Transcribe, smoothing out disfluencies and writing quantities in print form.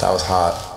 That was hot.